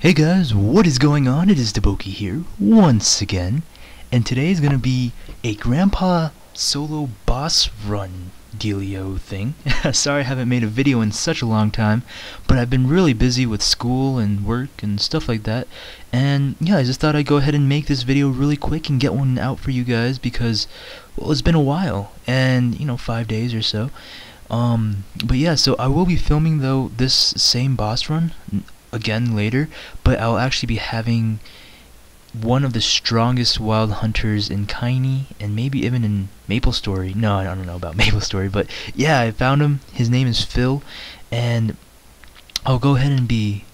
Hey guys, what is going on? It is DaBoki here once again, and today is gonna be a grandpa solo boss run dealio thing. Sorry I haven't made a video in such a long time, but I've been really busy with school and work and stuff like that, and yeah, I just thought I'd go ahead and make this video really quick and get one out for you guys because, well, it's been a while, and you know, 5 days or so. But yeah, so I will be filming though this same boss run again later, but I'll actually be having one of the strongest Wild Hunters in Kiney, and maybe even in Maple Story. No, I don't know about Maple Story, but yeah, I found him. His name is Phil, and I'll go ahead and be...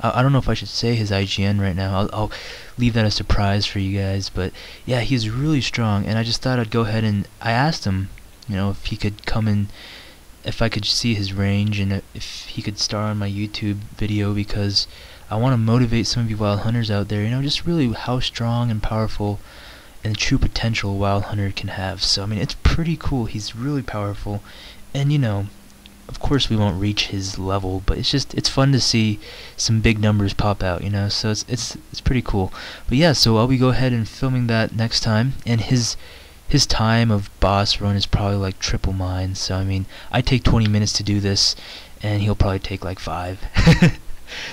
I don't know if I should say his IGN right now. I'll leave that a surprise for you guys, but yeah, he's really strong, and I just thought I'd go ahead and... I asked him, you know, if he could come in, if I could see his range, and if he could star on my YouTube video, because I want to motivate some of you Wild Hunters out there, you know, just really how strong and powerful and the true potential Wild Hunter can have. So I mean, it's pretty cool. He's really powerful, and you know, of course we won't reach his level, but it's just, it's fun to see some big numbers pop out, you know, so it's pretty cool. But yeah, so I'll be go ahead and filming that next time, and his time of boss run is probably like triple mine, so I mean, I take 20 minutes to do this, and he'll probably take like 5.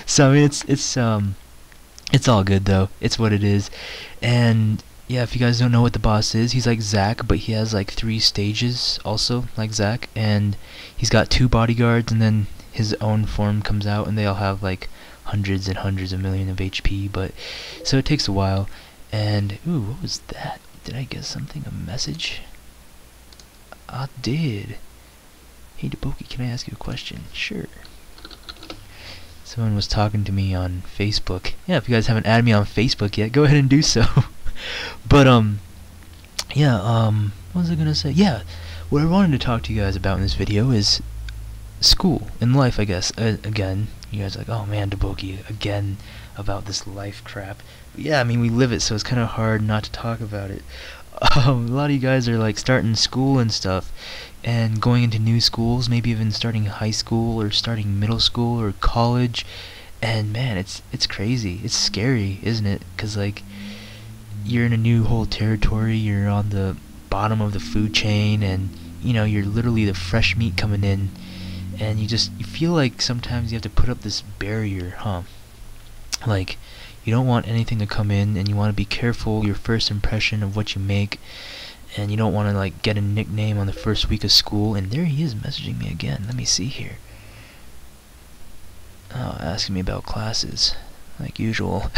So I mean, it's all good though. It's what it is. And yeah, if you guys don't know what the boss is, he's like Zach, but he has like 3 stages also, like Zach, and he's got 2 bodyguards, and then his own form comes out, and they all have like hundreds and hundreds of millions of HP, but so it takes a while. And ooh, what was that? Did I get something? A message? I did. Hey DaBoki, can I ask you a question? Sure. Someone was talking to me on Facebook. Yeah, if you guys haven't added me on Facebook yet, go ahead and do so. But yeah, what was I gonna say? Yeah, what I wanted to talk to you guys about in this video is school and life, I guess. Again, you guys are like, oh man, DaBoki, again about this life crap. Yeah, I mean, we live it, so it's kind of hard not to talk about it. A lot of you guys are like starting school and stuff, and going into new schools, maybe even starting high school or starting middle school or college, and man, it's crazy. It's scary, isn't it? Because like, you're in a new whole territory, you're on the bottom of the food chain, and you know, you're literally the fresh meat coming in, and you feel like sometimes you have to put up this barrier, huh? Like, you don't want anything to come in, and you want to be careful your first impression of what you make, and you don't want to like get a nickname on the first week of school. And there he is messaging me again. Let me see here. Oh, asking me about classes like usual.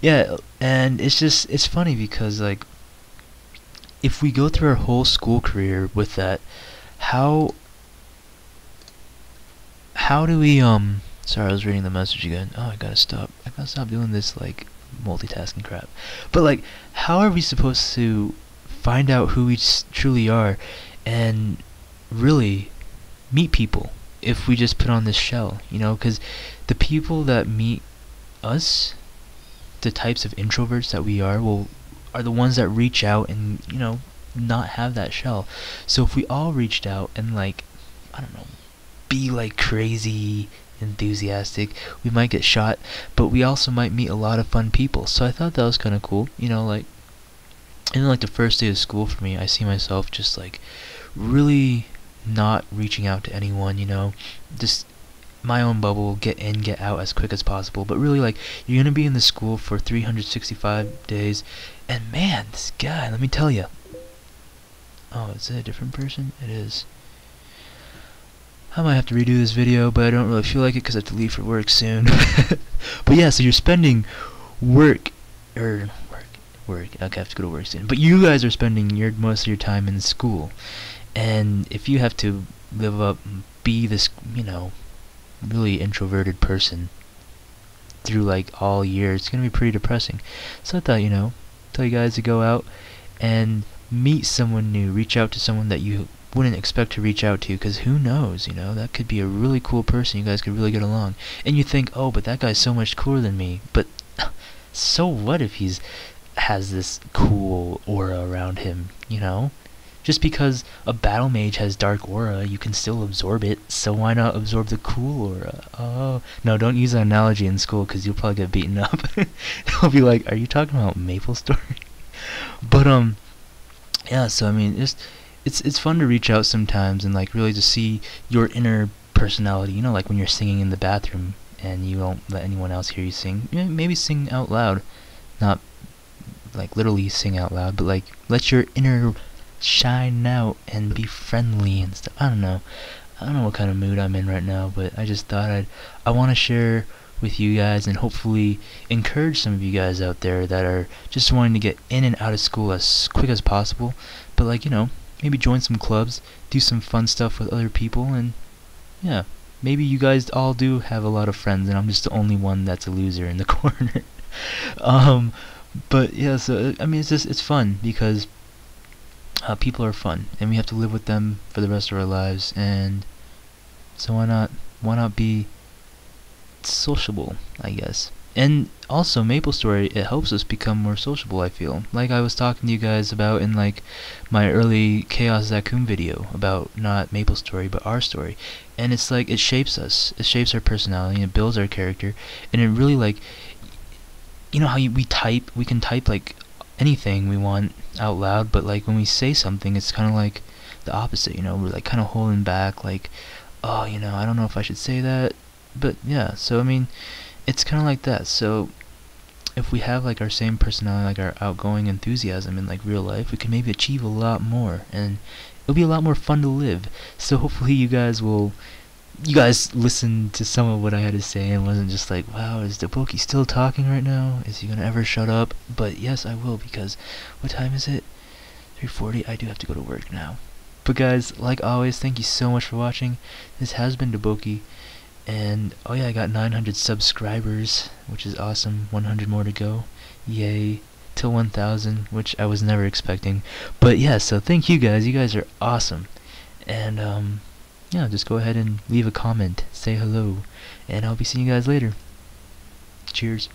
Yeah, and it's just, it's funny because like, if we go through our whole school career with that, how do we sorry, I was reading the message again. Oh, I gotta stop doing this like multitasking crap. But like, how are we supposed to find out who we truly are and really meet people if we just put on this shell, you know? Because the people that meet us, the types of introverts that we are, well, are the ones that reach out and, you know, not have that shell. So if we all reached out and like, I don't know, be like crazy enthusiastic, we might get shot, but we also might meet a lot of fun people. So I thought that was kind of cool, you know, like, and then like the first day of school for me, I see myself just like really not reaching out to anyone, you know, just my own bubble, get in, get out as quick as possible. But really, like, you're gonna be in the school for 365 days, and man, this guy, let me tell you. Oh, is it a different person? It is. I might have to redo this video, but I don't really feel like it because I have to leave for work soon. But yeah, so you're spending work. Okay, I have to go to work soon. But you guys are spending most of your time in school, and if you have to live up, be this, you know, really introverted person through like all year, it's gonna be pretty depressing. So I thought, you know, tell you guys to go out and meet someone new, reach out to someone that you wouldn't expect to reach out to, because who knows, you know, that could be a really cool person, you guys could really get along. And you think, oh, but that guy's so much cooler than me, but so what if has this cool aura around him, you know? Just because a battle mage has dark aura, you can still absorb it, so why not absorb the cool aura? Oh, no, don't use that analogy in school, because you'll probably get beaten up. They'll be like, are you talking about Maple Story? But, yeah, so, I mean, it's fun to reach out sometimes and, like, really just see your inner personality, you know, like when you're singing in the bathroom and you don't let anyone else hear you sing. You know, maybe sing out loud, not like literally sing out loud, but like let your inner shine out and be friendly and stuff. I don't know what kind of mood I'm in right now, but I just thought I want to share with you guys and hopefully encourage some of you guys out there that are just wanting to get in and out of school as quick as possible, but like, you know, maybe join some clubs, do some fun stuff with other people, and yeah, maybe you guys all do have a lot of friends and I'm just the only one that's a loser in the corner. But yeah, so I mean, it's fun because people are fun, and we have to live with them for the rest of our lives. And so why not be sociable, I guess. And also, Maple Story, it helps us become more sociable, I feel. Like I was talking to you guys about in like my early Chaos Zaccoon video about not Maple Story but our story. And it's like it shapes us. It shapes our personality and it builds our character. And it really, like, you know how we can type like anything we want out loud, but like when we say something, it's kind of like the opposite, you know, we're like kind of holding back, like, oh, you know, I don't know if I should say that. But yeah, so I mean, it's kind of like that. So if we have like our same personality, like our outgoing enthusiasm in like real life, we can maybe achieve a lot more, and it'll be a lot more fun to live. So hopefully you guys listened to some of what I had to say and wasn't just like, wow, is DaBoki still talking right now? Is he gonna ever shut up? But yes, I will, because what time is it? 3:40. I do have to go to work now. But guys, like always, thank you so much for watching. This has been DaBoki. And, oh yeah, I got 900 subscribers, which is awesome. 100 more to go. Yay. Till 1,000, which I was never expecting. But yeah, so thank you guys. You guys are awesome. And, yeah, just go ahead and leave a comment. Say hello. And I'll be seeing you guys later. Cheers.